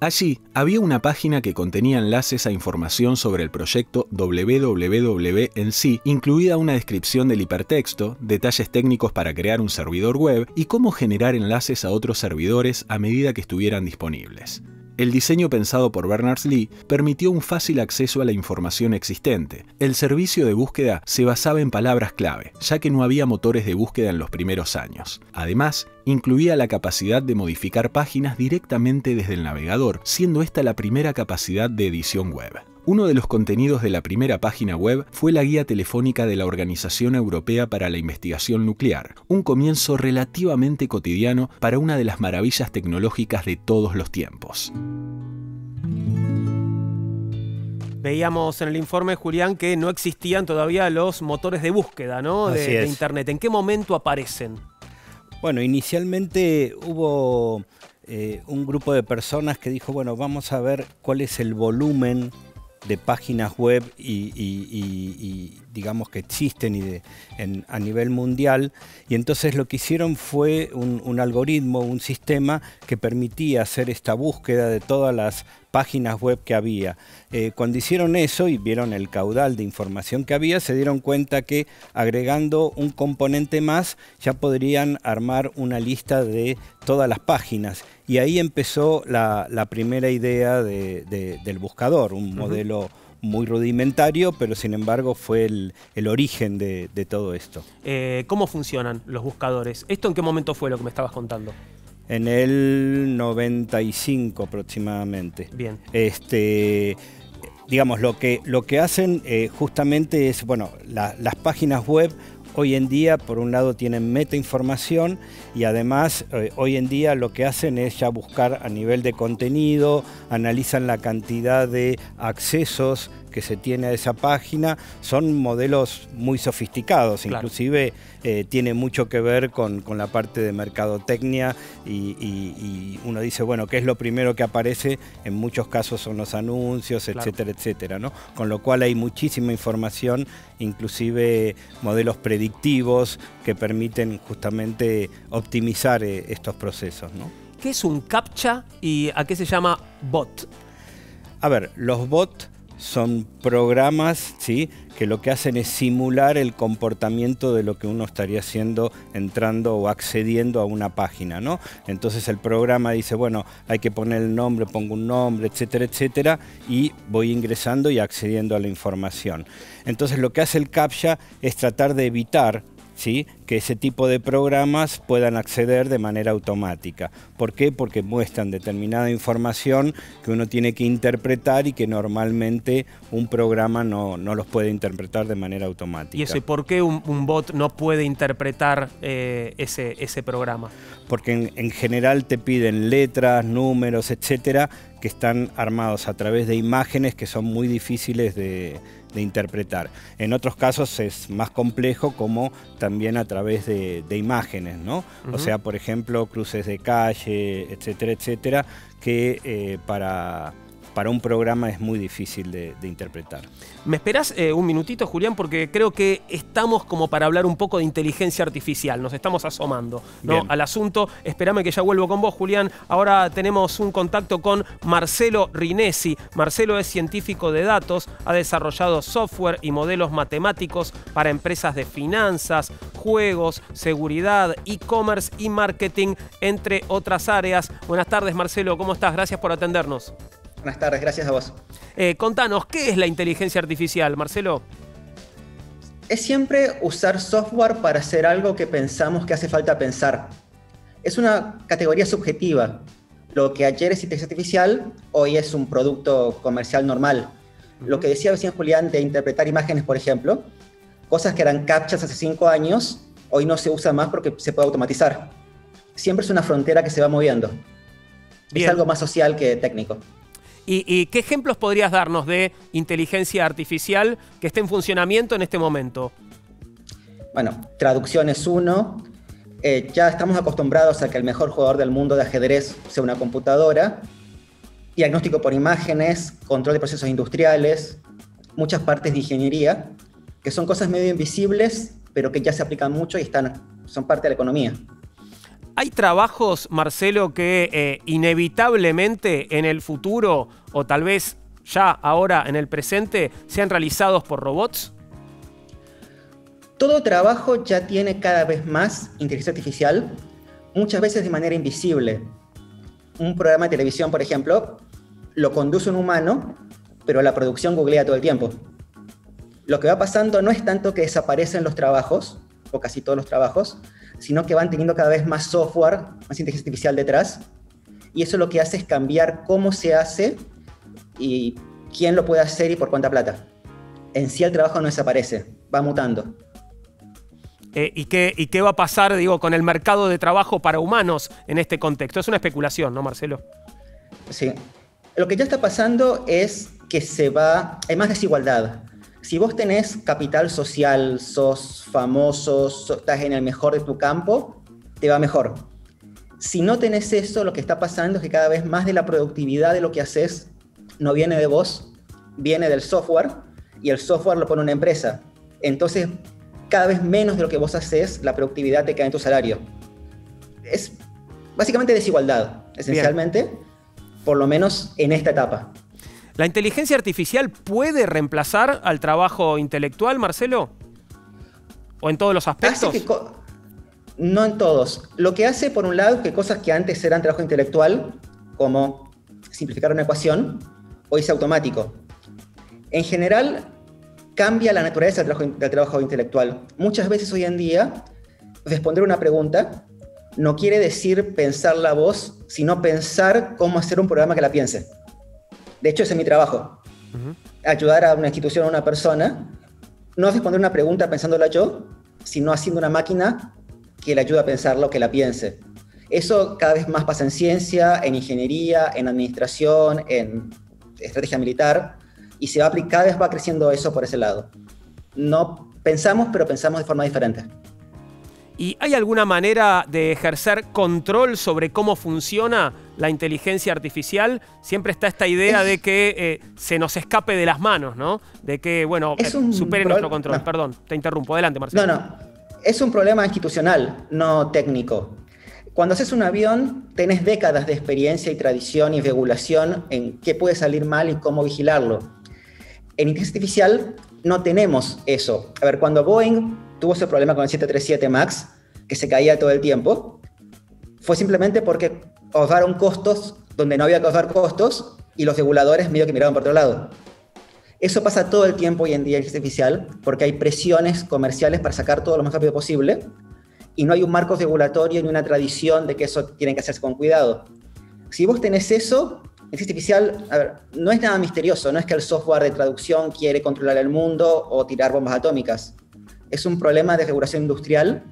Allí había una página que contenía enlaces a información sobre el proyecto WWW en sí, incluida una descripción del hipertexto, detalles técnicos para crear un servidor web y cómo generar enlaces a otros servidores a medida que estuvieran disponibles. El diseño pensado por Berners-Lee permitió un fácil acceso a la información existente. El servicio de búsqueda se basaba en palabras clave, ya que no había motores de búsqueda en los primeros años. Además, incluía la capacidad de modificar páginas directamente desde el navegador, siendo esta la primera capacidad de edición web. Uno de los contenidos de la primera página web fue la guía telefónica de la Organización Europea para la Investigación Nuclear, un comienzo relativamente cotidiano para una de las maravillas tecnológicas de todos los tiempos. Veíamos en el informe, Julián, que no existían todavía los motores de búsqueda, ¿no? de Internet. ¿En qué momento aparecen? Bueno, inicialmente hubo un grupo de personas que dijo, bueno, vamos a ver cuál es el volumen de páginas web y digamos que existen a nivel mundial, y entonces lo que hicieron fue un algoritmo, un sistema que permitía hacer esta búsqueda de todas las páginas web que había. Cuando hicieron eso y vieron el caudal de información que había, se dieron cuenta que agregando un componente más ya podrían armar una lista de todas las páginas. Y ahí empezó la primera idea del buscador, un modelo muy rudimentario, pero sin embargo fue el origen de todo esto. ¿Cómo funcionan los buscadores? ¿Esto en qué momento fue lo que me estabas contando? En el 95 aproximadamente. Bien. Digamos, lo que hacen justamente es, bueno, las páginas web hoy en día, por un lado, tienen metainformación y además hoy en día lo que hacen es ya buscar a nivel de contenido, analizan la cantidad de accesos que se tiene a esa página, son modelos muy sofisticados, claro. Inclusive tiene mucho que ver con la parte de mercadotecnia y uno dice, bueno, ¿qué es lo primero que aparece? En muchos casos son los anuncios, claro. Etcétera, etcétera, ¿no? Con lo cual hay muchísima información, inclusive modelos predictivos que permiten justamente optimizar estos procesos, ¿no? ¿Qué es un captcha y a qué se llama bot? A ver, los bots son programas, ¿sí?, que lo que hacen es simular el comportamiento de lo que uno estaría haciendo entrando o accediendo a una página, ¿no? Entonces el programa dice, bueno, hay que poner el nombre, pongo un nombre, etcétera, etcétera, y voy ingresando y accediendo a la información. Entonces lo que hace el CAPTCHA es tratar de evitar, ¿sí?, que ese tipo de programas puedan acceder de manera automática. ¿Por qué? Porque muestran determinada información que uno tiene que interpretar y que normalmente un programa no los puede interpretar de manera automática. ¿Y eso? ¿Y por qué un bot no puede interpretar ese programa? Porque en general te piden letras, números, etcétera, que están armados a través de imágenes que son muy difíciles de interpretar. En otros casos es más complejo, como también a través de imágenes, ¿no? O sea, por ejemplo, cruces de calle, etcétera, etcétera, que para un programa es muy difícil de interpretar. ¿Me esperás un minutito, Julián? Porque creo que estamos como para hablar un poco de inteligencia artificial. Nos estamos asomando, ¿no?, al asunto. Espérame que ya vuelvo con vos, Julián. Ahora tenemos un contacto con Marcelo Rinesi. Marcelo es científico de datos, ha desarrollado software y modelos matemáticos para empresas de finanzas, juegos, seguridad, e-commerce y marketing, entre otras áreas. Buenas tardes, Marcelo. ¿Cómo estás? Gracias por atendernos. Buenas tardes, gracias a vos. Contanos, ¿qué es la inteligencia artificial, Marcelo? Es siempre usar software para hacer algo que pensamos que hace falta pensar. Es una categoría subjetiva. Lo que ayer es inteligencia artificial, hoy es un producto comercial normal. Lo que decía recién Julián de interpretar imágenes, por ejemplo, cosas que eran captchas hace 5 años, hoy no se usa más porque se puede automatizar. Siempre es una frontera que se va moviendo. Bien. Es algo más social que técnico. ¿Y qué ejemplos podrías darnos de inteligencia artificial que esté en funcionamiento en este momento? Bueno, traducción es uno. Ya estamos acostumbrados a que el mejor jugador del mundo de ajedrez sea una computadora. Diagnóstico por imágenes, control de procesos industriales, muchas partes de ingeniería, que son cosas medio invisibles, pero que ya se aplican mucho y son parte de la economía. ¿Hay trabajos, Marcelo, que inevitablemente en el futuro o tal vez ya ahora en el presente sean realizados por robots? Todo trabajo ya tiene cada vez más inteligencia artificial, muchas veces de manera invisible. Un programa de televisión, por ejemplo, lo conduce un humano, pero la producción googlea todo el tiempo. Lo que va pasando no es tanto que desaparecen los trabajos, o casi todos los trabajos, sino que van teniendo cada vez más software, más inteligencia artificial detrás, y eso lo que hace es cambiar cómo se hace y quién lo puede hacer y por cuánta plata. En sí el trabajo no desaparece, va mutando. ¿Y qué va a pasar, digo, con el mercado de trabajo para humanos en este contexto? Es una especulación, ¿no, Marcelo? Sí. Lo que ya está pasando es que hay más desigualdad. Si vos tenés capital social, sos famoso, estás en el mejor de tu campo, te va mejor. Si no tenés eso, lo que está pasando es que cada vez más de la productividad de lo que haces no viene de vos, viene del software, y el software lo pone una empresa. Entonces, cada vez menos de lo que vos haces, la productividad te cae en tu salario. Es básicamente desigualdad, esencialmente, bien, por lo menos en esta etapa. ¿La inteligencia artificial puede reemplazar al trabajo intelectual, Marcelo? ¿O en todos los aspectos? No en todos. Lo que hace, por un lado, es que cosas que antes eran trabajo intelectual, como simplificar una ecuación, hoy es automático. En general, cambia la naturaleza del trabajo intelectual. Muchas veces hoy en día, responder una pregunta no quiere decir pensar la voz, sino pensar cómo hacer un programa que la piense. De hecho, ese es mi trabajo. Uh-huh. Ayudar a una institución, a una persona, no responder una pregunta pensándola yo, sino haciendo una máquina que le ayude a pensarla o que la piense. Eso cada vez más pasa en ciencia, en ingeniería, en administración, en estrategia militar, y se va a aplicar, cada vez va creciendo eso por ese lado. No pensamos, pero pensamos de forma diferente. ¿Y hay alguna manera de ejercer control sobre cómo funciona la inteligencia artificial? Siempre está esta idea de que se nos escape de las manos, ¿no? De que, bueno, supere nuestro control. No. Perdón, te interrumpo. Adelante, Marcelo. No, no. Es un problema institucional, no técnico. Cuando haces un avión, tenés décadas de experiencia y tradición y regulación en qué puede salir mal y cómo vigilarlo. En inteligencia artificial no tenemos eso. A ver, cuando Boeing tuvo ese problema con el 737 MAX, que se caía todo el tiempo, fue simplemente porque ahorraron costos donde no había que ahorrar costos y los reguladores medio que miraban por otro lado. Eso pasa todo el tiempo hoy en día en inteligencia artificial porque hay presiones comerciales para sacar todo lo más rápido posible y no hay un marco regulatorio ni una tradición de que eso tiene que hacerse con cuidado. Si vos tenés eso, inteligencia artificial, a ver, no es nada misterioso, no es que el software de traducción quiere controlar el mundo o tirar bombas atómicas. Es un problema de regulación industrial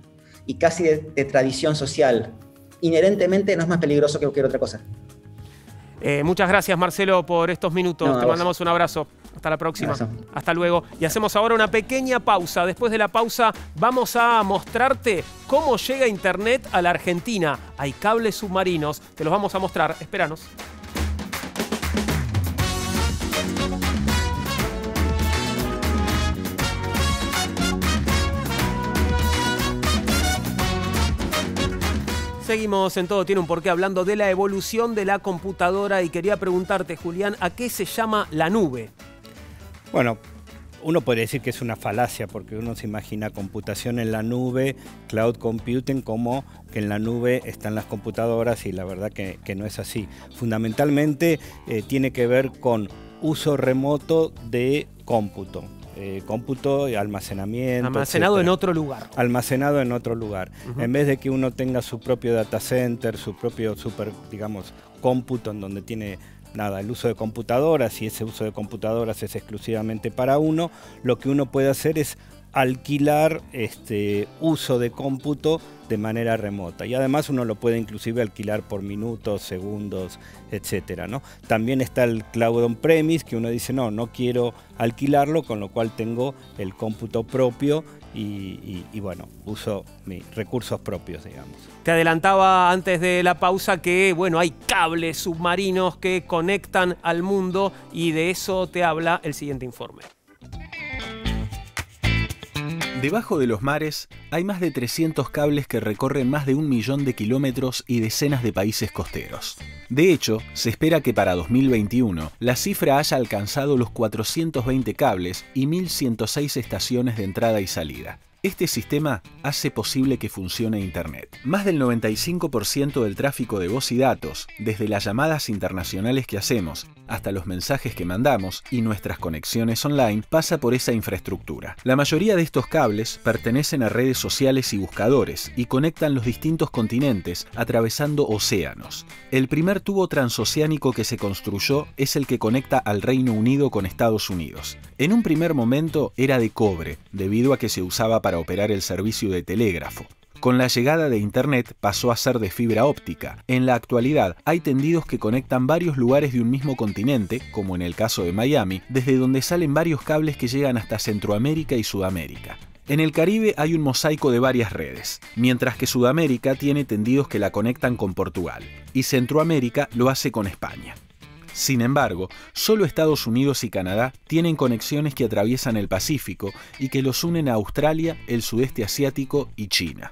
y casi de tradición social. Inherentemente no es más peligroso que cualquier otra cosa. Muchas gracias, Marcelo, por estos minutos. Te mandamos un abrazo. Hasta la próxima. Hasta luego. Y hacemos ahora una pequeña pausa. Después de la pausa vamos a mostrarte cómo llega Internet a la Argentina. Hay cables submarinos. Te los vamos a mostrar. Espéranos. Seguimos en Todo Tiene un Porqué hablando de la evolución de la computadora y quería preguntarte, Julián, ¿a qué se llama la nube? Bueno, uno podría decir que es una falacia porque uno se imagina computación en la nube, cloud computing, como que en la nube están las computadoras y la verdad que no es así. Fundamentalmente tiene que ver con uso remoto de cómputo. Cómputo, almacenamiento. Almacenado etcétera. En otro lugar. Almacenado en otro lugar. Uh-huh. En vez de que uno tenga su propio data center, su propio super, digamos, cómputo en donde tiene nada, el uso de computadoras y ese uso de computadoras es exclusivamente para uno, lo que uno puede hacer es alquilar este uso de cómputo de manera remota y además uno lo puede inclusive alquilar por minutos, segundos, etcétera, ¿no? También está el cloud on-premise que uno dice no quiero alquilarlo, con lo cual tengo el cómputo propio y bueno, uso mis recursos propios, digamos. Te adelantaba antes de la pausa que, bueno, hay cables submarinos que conectan al mundo y de eso te habla el siguiente informe. Debajo de los mares hay más de 300 cables que recorren más de 1 millón de kilómetros y decenas de países costeros. De hecho, se espera que para 2021 la cifra haya alcanzado los 420 cables y 1.106 estaciones de entrada y salida. Este sistema hace posible que funcione Internet. Más del 95% del tráfico de voz y datos, desde las llamadas internacionales que hacemos hasta los mensajes que mandamos y nuestras conexiones online, pasa por esa infraestructura. La mayoría de estos cables pertenecen a redes sociales y buscadores y conectan los distintos continentes atravesando océanos. El primer tubo transoceánico que se construyó es el que conecta al Reino Unido con Estados Unidos. En un primer momento era de cobre, debido a que se usaba para operar el servicio de telégrafo. Con la llegada de Internet pasó a ser de fibra óptica. En la actualidad hay tendidos que conectan varios lugares de un mismo continente, como en el caso de Miami, desde donde salen varios cables que llegan hasta Centroamérica y Sudamérica. En el Caribe hay un mosaico de varias redes, mientras que Sudamérica tiene tendidos que la conectan con Portugal, y Centroamérica lo hace con España. Sin embargo, solo Estados Unidos y Canadá tienen conexiones que atraviesan el Pacífico y que los unen a Australia, el sudeste asiático y China.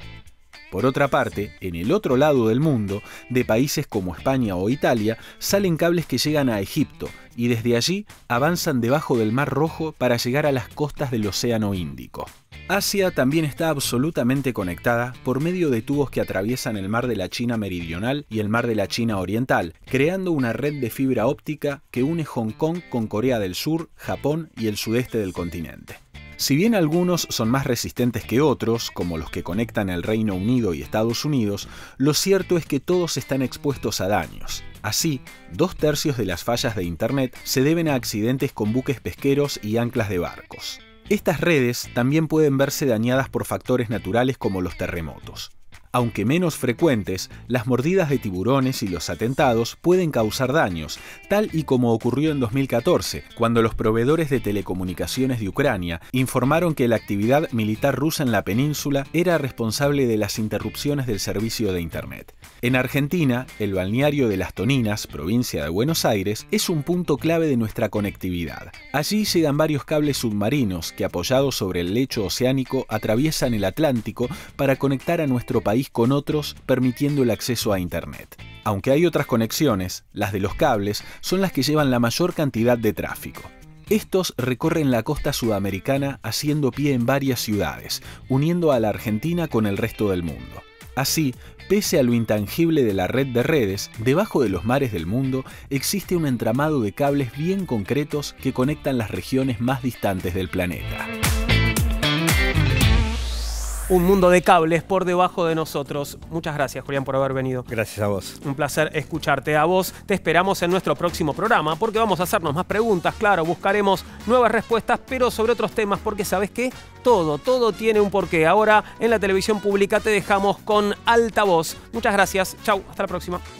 Por otra parte, en el otro lado del mundo, de países como España o Italia, salen cables que llegan a Egipto y desde allí avanzan debajo del Mar Rojo para llegar a las costas del Océano Índico. Asia también está absolutamente conectada por medio de tubos que atraviesan el mar de la China Meridional y el mar de la China Oriental, creando una red de fibra óptica que une Hong Kong con Corea del Sur, Japón y el sudeste del continente. Si bien algunos son más resistentes que otros, como los que conectan el Reino Unido y Estados Unidos, lo cierto es que todos están expuestos a daños. Así, 2/3 de las fallas de Internet se deben a accidentes con buques pesqueros y anclas de barcos. Estas redes también pueden verse dañadas por factores naturales como los terremotos. Aunque menos frecuentes, las mordidas de tiburones y los atentados pueden causar daños, tal y como ocurrió en 2014, cuando los proveedores de telecomunicaciones de Ucrania informaron que la actividad militar rusa en la península era responsable de las interrupciones del servicio de Internet. En Argentina, el balneario de Las Toninas, provincia de Buenos Aires, es un punto clave de nuestra conectividad. Allí llegan varios cables submarinos que, apoyados sobre el lecho oceánico, atraviesan el Atlántico para conectar a nuestro país con otros, permitiendo el acceso a Internet. Aunque hay otras conexiones, las de los cables son las que llevan la mayor cantidad de tráfico. Estos recorren la costa sudamericana haciendo pie en varias ciudades, uniendo a la Argentina con el resto del mundo. Así, pese a lo intangible de la red de redes, debajo de los mares del mundo existe un entramado de cables bien concretos que conectan las regiones más distantes del planeta. Un mundo de cables por debajo de nosotros. Muchas gracias, Julián, por haber venido. Gracias a vos. Un placer escucharte a vos. Te esperamos en nuestro próximo programa porque vamos a hacernos más preguntas, claro, buscaremos nuevas respuestas, pero sobre otros temas, porque ¿sabés qué? Todo tiene un porqué. Ahora, en la televisión pública te dejamos con Altavoz. Muchas gracias. Chau, hasta la próxima.